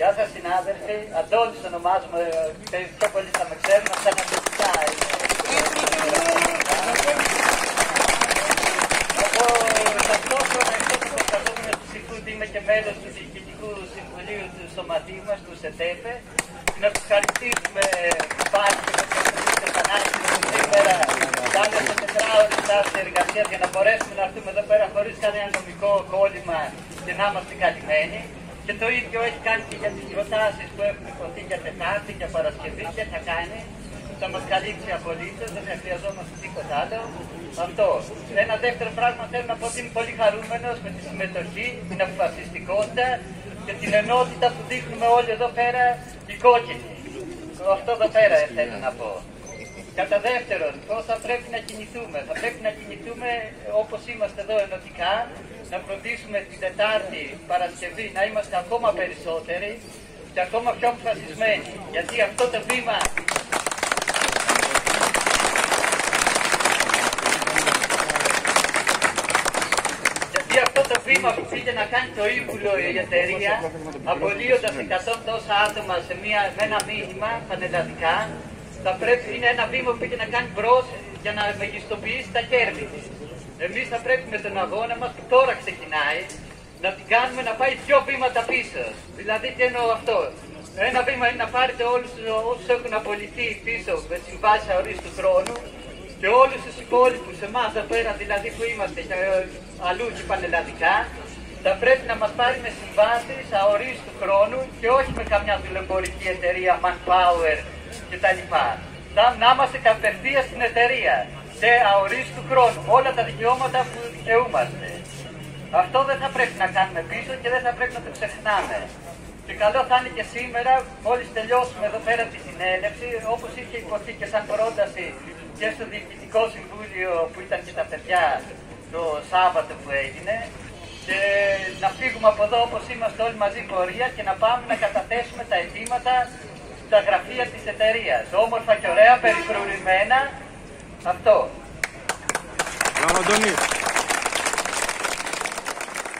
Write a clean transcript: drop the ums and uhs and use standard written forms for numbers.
Γεια σας συνάδελφοι, Αντώνης ονομάζομαι, πιο πολύ θα με ξέρουμε, σαν αντιστοιχά. Εγώ ταυτόχρονα εξέχομαι προστατούμενος του Σικούντ, είμαι και μέλος του Διοικητικού Συμβουλίου του Σωματείου μας, του ΣΕΤΕΠΕ. Να ευχαριστήσουμε πάλι και με την επανάσταση σήμερα, κάνοντας το τετράωρη στάση εργασίας για να μπορέσουμε να έρθουμε εδώ πέρα χωρίς κανένα νομικό κόλλημα και να είμαστε καλυμμένοι. Και το ίδιο έχει κάνει και για τις προτάσεις που έχουν υποθεί για Τετάρτη, για Παρασκευή και θα κάνει. Θα μας καλύψει απολύτως, δεν θα χρειαζόμαστε τίποτα άλλο. Αυτό. Ένα δεύτερο πράγμα θέλω να πω ότι είμαι πολύ χαρούμενος με τη συμμετοχή, την αποφασιστικότητα και την ενότητα που δείχνουμε όλοι εδώ πέρα, οι κόκκινοι. Αυτό εδώ πέρα θέλω να πω. Κατά δεύτερον, πώς θα πρέπει να κινηθούμε. Θα πρέπει να κινηθούμε όπως είμαστε εδώ ενωτικά, να φροντίσουμε την Τετάρτη, Παρασκευή, να είμαστε ακόμα περισσότεροι και ακόμα πιο αποφασισμένοι. Γιατί αυτό το βήμα... που πήγε να κάνει το ύπουλο η εταιρεία, απολύοντας 100 τόσα άτομα με ένα μήνυμα πανελλαδικά, είναι ένα βήμα που πήγε να κάνει μπρος για να μεγιστοποιήσει τα κέρδη της. Εμείς θα πρέπει με τον αγώνα μας που τώρα ξεκινάει να την κάνουμε να πάει πιο βήματα πίσω. Δηλαδή, τι εννοώ αυτό. Ένα βήμα είναι να πάρετε όλους όσους έχουν απολυθεί πίσω με συμβάσεις αορίστου του χρόνου. Και όλους τους υπόλοιπους, εμάς εδώ πέρα δηλαδή που είμαστε και αλλού και πανελλαδικά, θα πρέπει να μας πάρει με συμβάσεις αορίστου χρόνου και όχι με καμιά δουλεμπορική εταιρεία, Manpower κτλ. Να είμαστε κατευθείαν στην εταιρεία και αορίστου χρόνου, όλα τα δικαιώματα που δικαιούμαστε. Αυτό δεν θα πρέπει να κάνουμε πίσω και δεν θα πρέπει να το ξεχνάμε. Και καλό θα είναι και σήμερα, μόλις τελειώσουμε εδώ πέρα τη συνέλευση, όπως είχε υποθεί και σαν πρόταση και στο Διοικητικό Συμβούλιο που ήταν και τα παιδιά το Σάββατο που έγινε, και να φύγουμε από εδώ όπως είμαστε όλοι μαζί πορεία και να πάμε να καταθέσουμε τα αιτήματα στα γραφεία της εταιρείας. Όμορφα και ωραία, περιφρουρημένα. Αυτό. Μπράβο, Αντώνη.